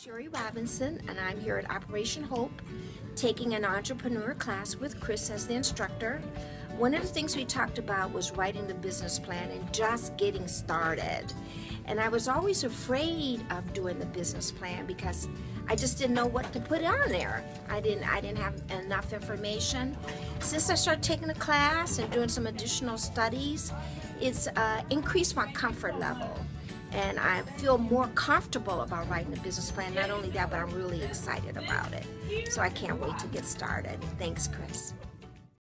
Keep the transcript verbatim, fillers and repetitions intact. Sherry Robinson, and I'm here at Operation HOPE taking an entrepreneur class with Chris as the instructor. One of the things we talked about was writing the business plan and just getting started. And I was always afraid of doing the business plan because I just didn't know what to put on there. I didn't, I didn't have enough information. Since I started taking the class and doing some additional studies, it's uh, increased my comfort level. And I feel more comfortable about writing a business plan. Not only that, but I'm really excited about it. So I can't wait to get started. Thanks, Chris.